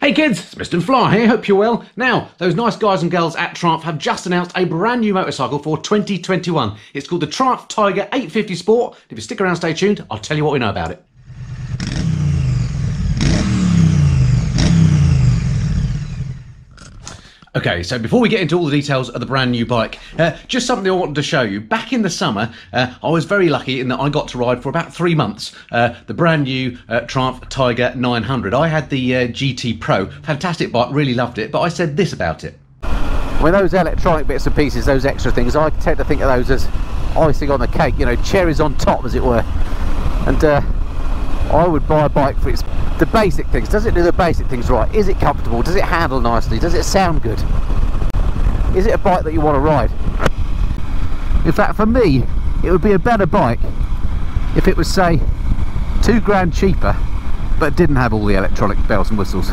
Hey kids, it's Mr. Fly here, hope you're well. Now, those nice guys and girls at Triumph have just announced a brand new motorcycle for 2021. It's called the Triumph Tiger 850 Sport. If you stick around, stay tuned, I'll tell you what we know about it. Okay, so before we get into all the details of the brand new bike, just something I wanted to show you. Back in the summer, I was very lucky in that I got to ride for about 3 months the brand new Triumph Tiger 900. I had the GT Pro, fantastic bike, really loved it, but I said this about it. When those electronic bits and pieces, those extra things, I tend to think of those as icing on the cake, you know, cherries on top, as it were. And I would buy a bike for the basic things. Does it do the basic things right? Is it comfortable? Does it handle nicely? Does it sound good? Is it a bike that you want to ride? In fact, for me, it would be a better bike if it was, say, £2 grand cheaper, but didn't have all the electronic bells and whistles.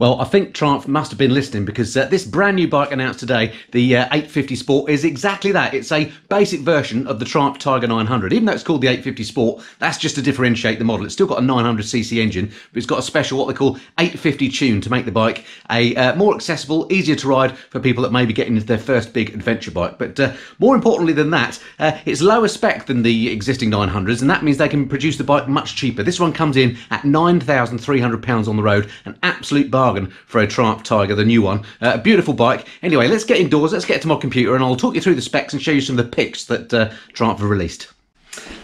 Well, I think Triumph must have been listening, because this brand new bike announced today, the 850 Sport, is exactly that. It's a basic version of the Triumph Tiger 900. Even though it's called the 850 Sport, that's just to differentiate the model. It's still got a 900cc engine, but it's got a special, what they call 850 tune, to make the bike a more accessible, easier to ride for people that may be getting into their first big adventure bike. But more importantly than that, it's lower spec than the existing 900s, and that means they can produce the bike much cheaper. This one comes in at £9,300 on the road, an absolute bargain for a Triumph Tiger, the new one. A beautiful bike. Anyway, let's get indoors, let's get to my computer, and I'll talk you through the specs and show you some of the pics that Triumph have released.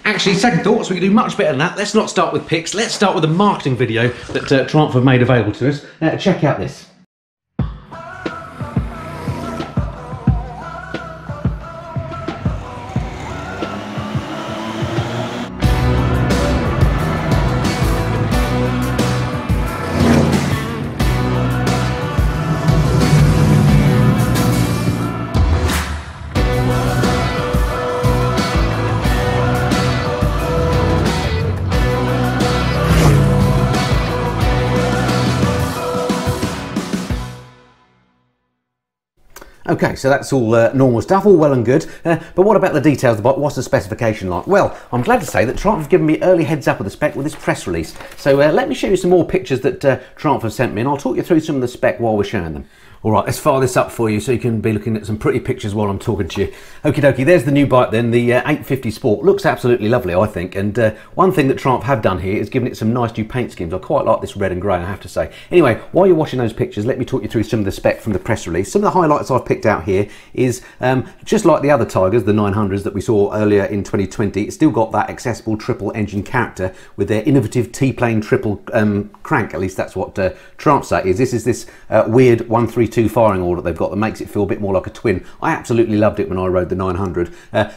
Actually, second thoughts, we can do much better than that. Let's not start with pics, let's start with a marketing video that Triumph have made available to us. Check out this. Okay, so that's all normal stuff, all well and good, but what about the details of the bike? What's the specification like? Well, I'm glad to say that Triumph have given me early heads up of the spec with this press release. So let me show you some more pictures that Triumph have sent me, and I'll talk you through some of the spec while we're showing them. All right, let's fire this up for you so you can be looking at some pretty pictures while I'm talking to you. Okie dokie, there's the new bike then, the 850 Sport. Looks absolutely lovely, I think, and one thing that Triumph have done here is given it some nice new paint schemes. I quite like this red and grey, I have to say. Anyway, while you're watching those pictures, let me talk you through some of the spec from the press release. Some of the highlights I've picked out here is, just like the other Tigers, the 900s that we saw earlier in 2020, it's still got that accessible triple engine character with their innovative T-plane triple crank. At least that's what Triumph say is. This is this weird 132 firing order they've got that makes it feel a bit more like a twin. I absolutely loved it when I rode the 900.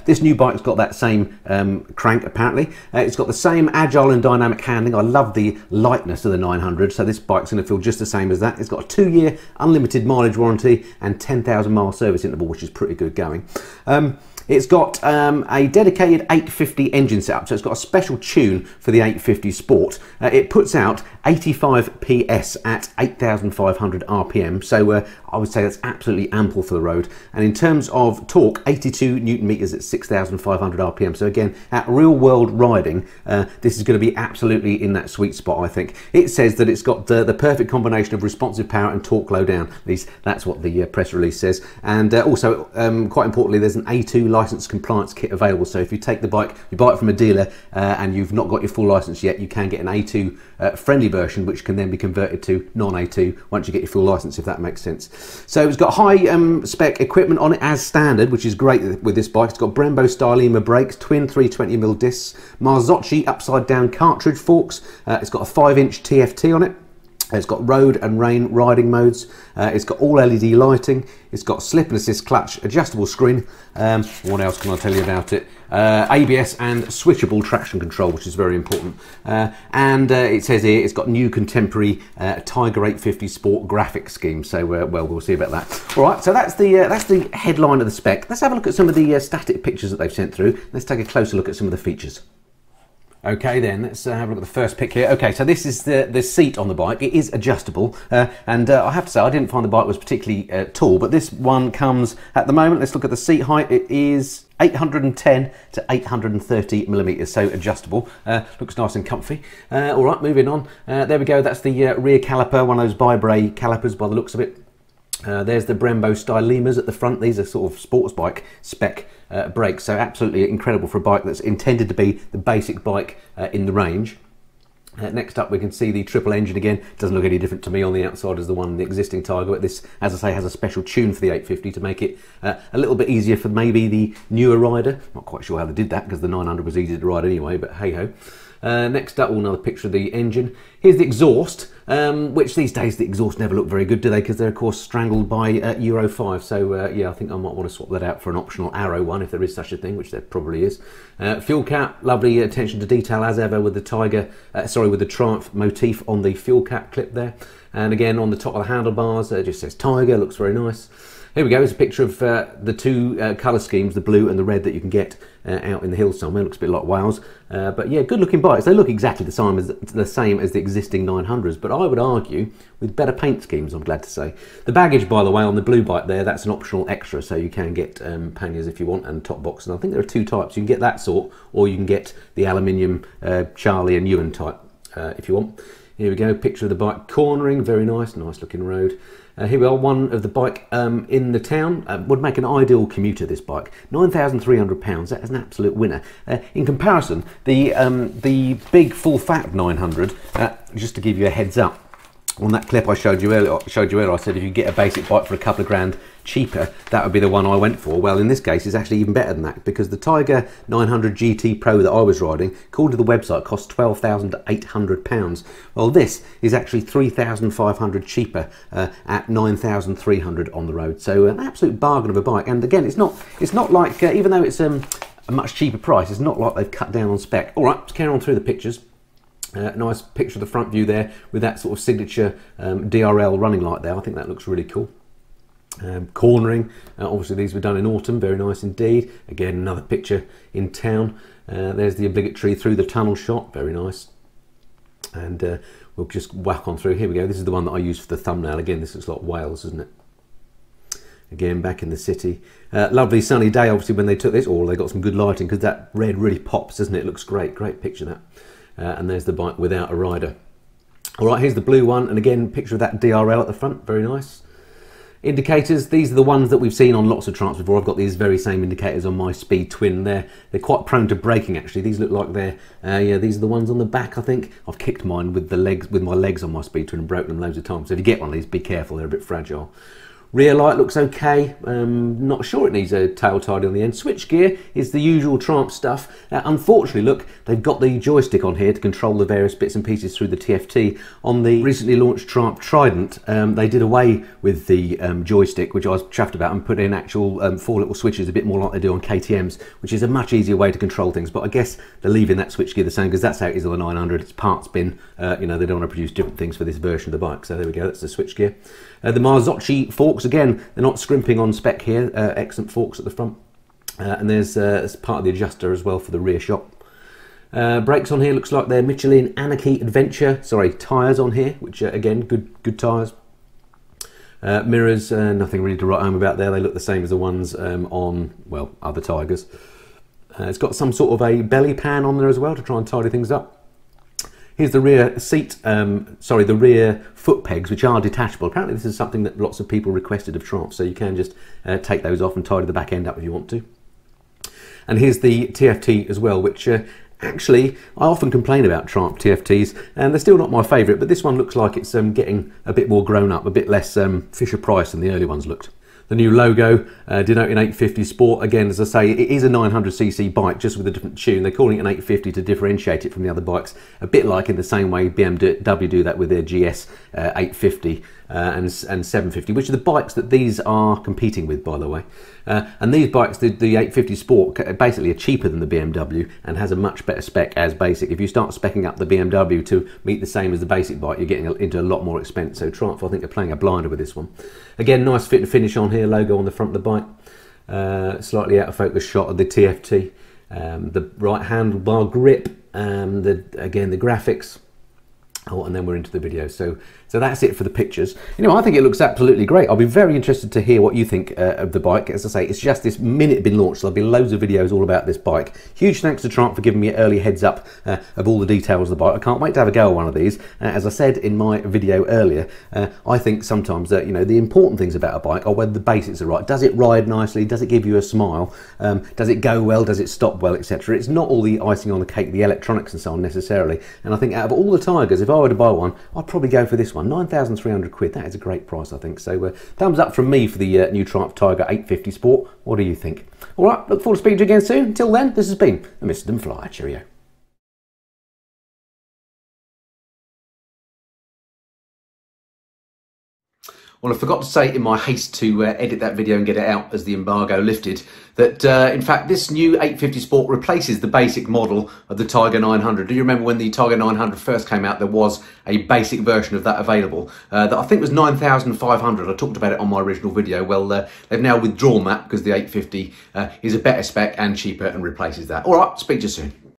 This new bike's got that same crank apparently. It's got the same agile and dynamic handling. I love the lightness of the 900, so this bike's going to feel just the same as that. It's got a 2-year unlimited mileage warranty and 10,000-mile service interval, which is pretty good going. It's got a dedicated 850 engine setup, so it's got a special tune for the 850 Sport. It puts out 85 PS at 8,500 RPM, so I would say that's absolutely ample for the road. And in terms of torque, 82 Newton meters at 6,500 RPM. So again, at real-world riding, this is going to be absolutely in that sweet spot, I think. It says that it's got the perfect combination of responsive power and torque low down. At least that's what the press release says. And also, quite importantly, there's an A2 License compliance kit available, so if you take the bike, you buy it from a dealer and you've not got your full license yet, you can get an A2 friendly version, which can then be converted to non-A2 once you get your full license, if that makes sense. So it's got high spec equipment on it as standard, which is great with this bike. It's got Brembo Stylema brakes, twin 320mm discs, Marzocchi upside down cartridge forks, it's got a 5-inch TFT on it. It's got road and rain riding modes, it's got all LED lighting, it's got slip and assist clutch, adjustable screen, what else can I tell you about it? ABS and switchable traction control, which is very important. It says here it's got new contemporary Tiger 850 Sport graphic scheme, so well, we'll see about that. All right, so that's the headline of the spec. Let's have a look at some of the static pictures that they've sent through. Let's take a closer look at some of the features. Okay then, let's have a look at the first pic here. Okay, so this is the seat on the bike. It is adjustable, I have to say I didn't find the bike was particularly tall, but this one comes at the moment. Let's look at the seat height. It is 810 to 830 millimeters, so adjustable. Looks nice and comfy. All right, moving on. There we go. That's the rear caliper, one of those Vibray calipers by the looks of it. There's the Brembo Stylemas at the front. These are sort of sports bike spec brakes, so absolutely incredible for a bike that's intended to be the basic bike in the range. Next up, we can see the triple engine again. Doesn't look any different to me on the outside as the one in the existing Tiger, but this, as I say, has a special tune for the 850 to make it a little bit easier for maybe the newer rider. Not quite sure how they did that because the 900 was easy to ride anyway, but hey-ho. Next up, another picture of the engine. Here's the exhaust, which these days the exhaust never look very good, do they? Because they're, of course, strangled by Euro 5. So, yeah, I think I might want to swap that out for an optional Arrow one, if there is such a thing, which there probably is. Fuel cap, lovely attention to detail as ever with the Tiger, with the Triumph motif on the fuel cap clip there. And again, on the top of the handlebars, it just says Tiger, looks very nice. Here we go, here's a picture of the two colour schemes, the blue and the red that you can get out in the hills somewhere. It looks a bit like Wales. But yeah, good looking bikes. They look exactly the same as the existing 900s, but I would argue with better paint schemes, I'm glad to say. The baggage, by the way, on the blue bike there, that's an optional extra, so you can get panniers if you want and top box. And I think there are two types. You can get that sort, or you can get the aluminium Charlie and Ewan type if you want. Here we go, picture of the bike cornering, very nice, nice looking road. Here we are, one of the bike in the town. Would make an ideal commuter, this bike. £9,300, that is an absolute winner. In comparison, the big full-fat 900, just to give you a heads up, on that clip I showed you earlier, I said if you get a basic bike for a couple of grand cheaper, that would be the one I went for. Well, in this case, it's actually even better than that, because the Tiger 900 GT Pro that I was riding, according to the website, cost £12,800. Well, this is actually £3,500 cheaper at £9,300 on the road. So an absolute bargain of a bike. And again, it's not like even though it's a much cheaper price, it's not like they've cut down on spec. All right, let's carry on through the pictures. Nice picture of the front view there with that sort of signature DRL running light there. I think that looks really cool. Cornering, obviously these were done in autumn, very nice indeed. Again, another picture in town. There's the obligatory through the tunnel shot, very nice. And we'll just whack on through. Here we go, this is the one that I used for the thumbnail. Again, this looks like Wales, isn't it? Again, back in the city. Lovely sunny day, obviously, when they took this. Oh, they got some good lighting because that red really pops, doesn't it? It looks great, great picture that. And there's the bike without a rider. All right, here's the blue one, and again, picture of that DRL at the front, very nice. Indicators, these are the ones that we've seen on lots of Triumphs before. I've got these very same indicators on my Speed Twin. They're quite prone to braking, actually. These look like they're, yeah, these are the ones on the back, I think. I've kicked mine with the legs, with my legs on my Speed Twin and broken them loads of times. So if you get one of these, be careful, they're a bit fragile. Rear light looks okay, not sure it needs a tail tidy on the end. Switch gear is the usual Triumph stuff. Unfortunately, look, they've got the joystick on here to control the various bits and pieces through the TFT. On the recently launched Triumph Trident, they did away with the joystick, which I was chuffed about, and put in actual four little switches, a bit more like they do on KTMs, which is a much easier way to control things. But I guess they're leaving that switch gear the same, because that's how it is on the 900, it's parts bin. You know, they don't want to produce different things for this version of the bike. So there we go, that's the switch gear. The Marzocchi forks, again, they're not scrimping on spec here, excellent forks at the front. And there's part of the adjuster as well for the rear shock. Brakes on here looks like they're Michelin Anakee Adventure, sorry, tyres on here, which again, good tyres. Mirrors, nothing really to write home about there, they look the same as the ones on, well, other Tigers. It's got some sort of a belly pan on there as well to try and tidy things up. Here's the rear seat, sorry, the rear foot pegs, which are detachable. Apparently this is something that lots of people requested of Triumph, so you can just take those off and tidy the back end up if you want to. And here's the TFT as well, which actually, I often complain about Triumph TFTs, and they're still not my favourite, but this one looks like it's getting a bit more grown up, a bit less Fisher-Price than the early ones looked. The new logo, denoting 850 Sport. Again, as I say, it is a 900cc bike, just with a different tune. They're calling it an 850 to differentiate it from the other bikes, a bit like in the same way BMW do that with their GS 850 and 750, which are the bikes that these are competing with, by the way. And these bikes, the 850 Sport, basically are cheaper than the BMW and has a much better spec as basic. If you start speccing up the BMW to meet the same as the basic bike, you're getting into a lot more expense. So Triumph, I think, are playing a blinder with this one. Again, nice fit and finish on here, logo on the front of the bike. Slightly out of focus shot of the TFT. The right handlebar grip, again, the graphics. Oh, and then we're into the video. So that's it for the pictures. Anyway, I think it looks absolutely great. I'll be very interested to hear what you think of the bike. As I say, it's just this minute been launched. There'll be loads of videos all about this bike. Huge thanks to Triumph for giving me an early heads up of all the details of the bike. I can't wait to have a go at one of these. As I said in my video earlier, I think sometimes that, you know, the important things about a bike are whether the basics are right. Does it ride nicely? Does it give you a smile? Does it go well? Does it stop well, etc.? It's not all the icing on the cake, the electronics and so on necessarily. And I think out of all the Tigers, if I were to buy one, I'd probably go for this one. 9,300 quid. That is a great price, I think. So thumbs up from me for the new Triumph Tiger 850 Sport. What do you think? All right, look forward to speaking to you again soon. Until then, this has been the Mr. Dunfly. Cheerio. Well, I forgot to say in my haste to edit that video and get it out as the embargo lifted that, in fact, this new 850 Sport replaces the basic model of the Tiger 900. Do you remember when the Tiger 900 first came out, there was a basic version of that available that I think was 9,500. I talked about it on my original video. Well, they've now withdrawn that because the 850 is a better spec and cheaper and replaces that. All right, speak to you soon.